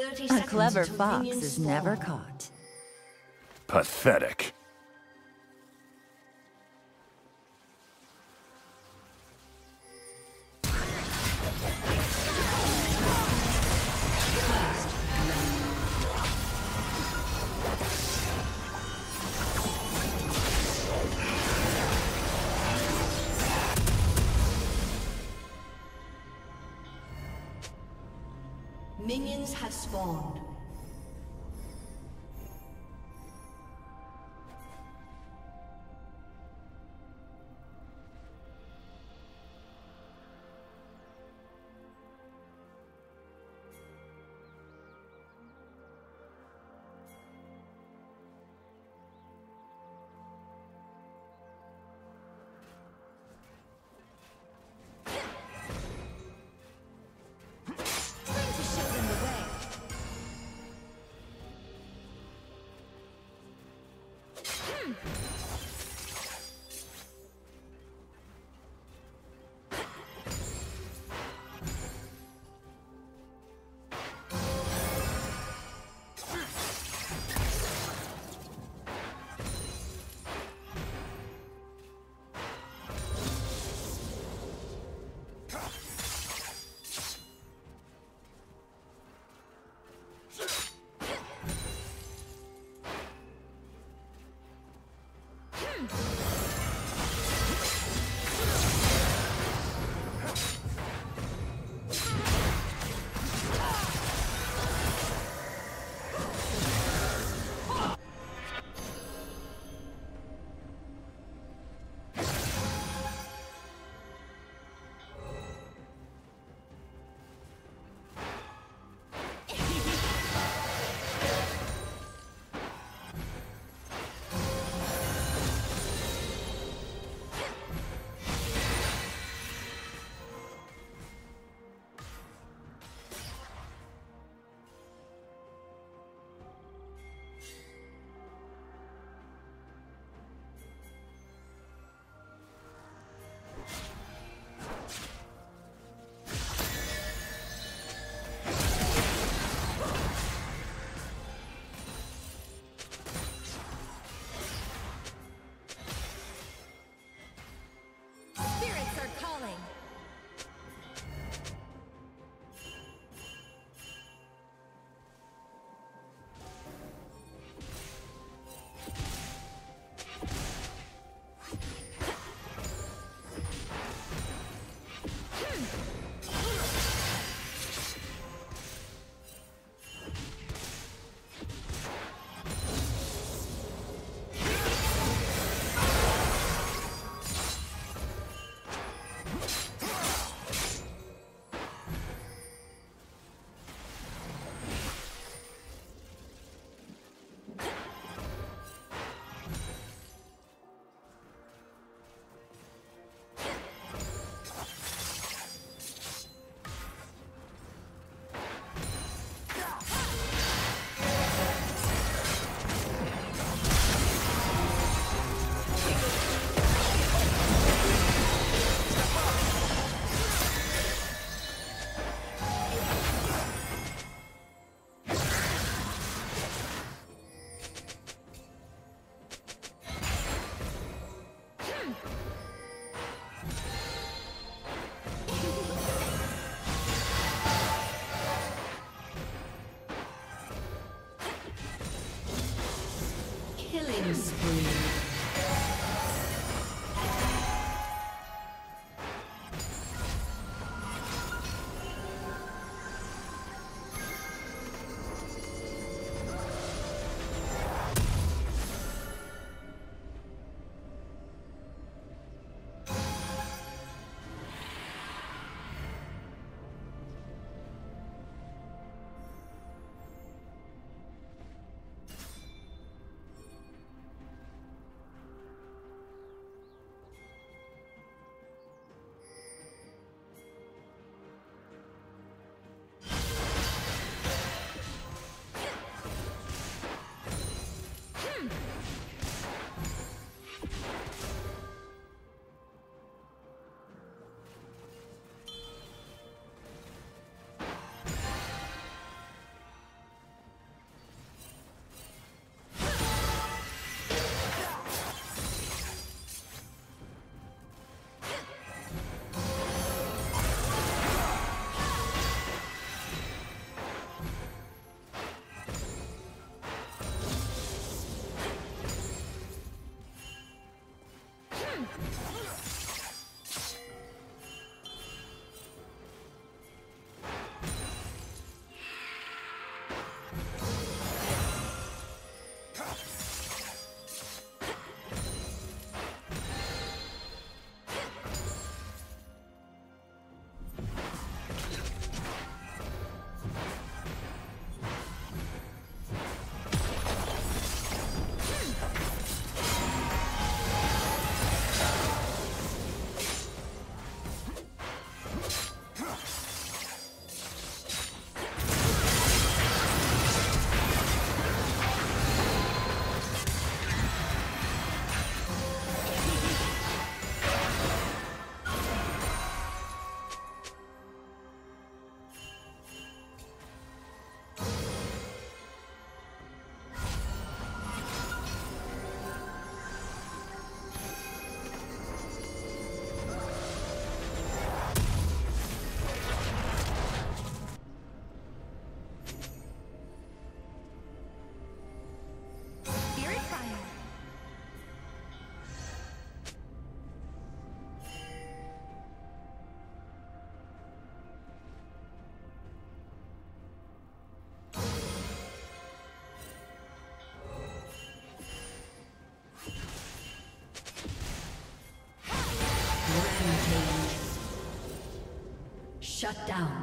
A clever fox is never caught. Pathetic. Minions have spawned. Shut down.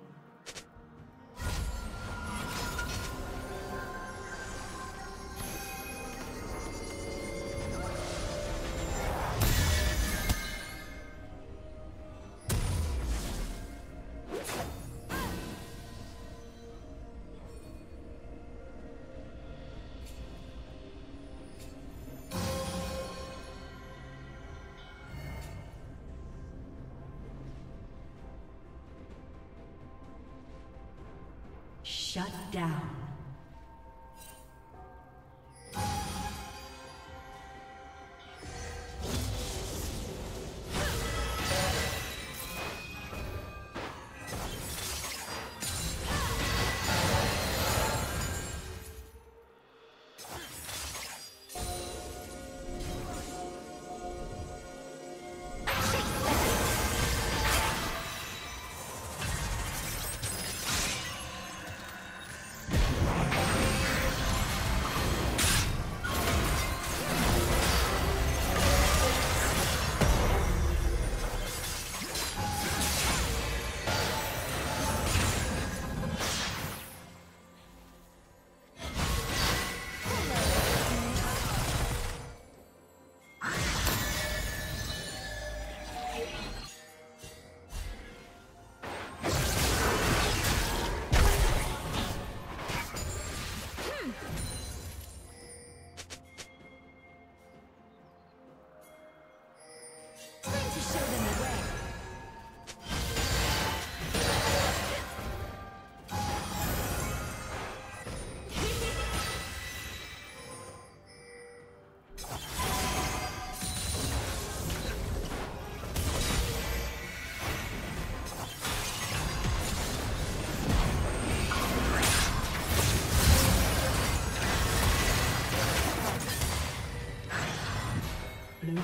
Shut down. Blue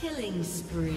Killing spree.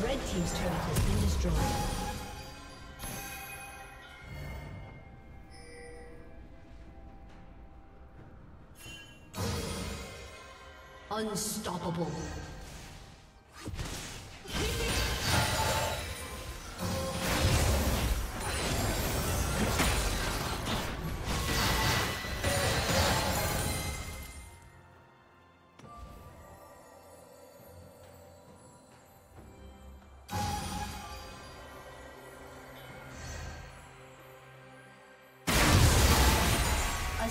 Red team's turret has been destroyed. Unstoppable. A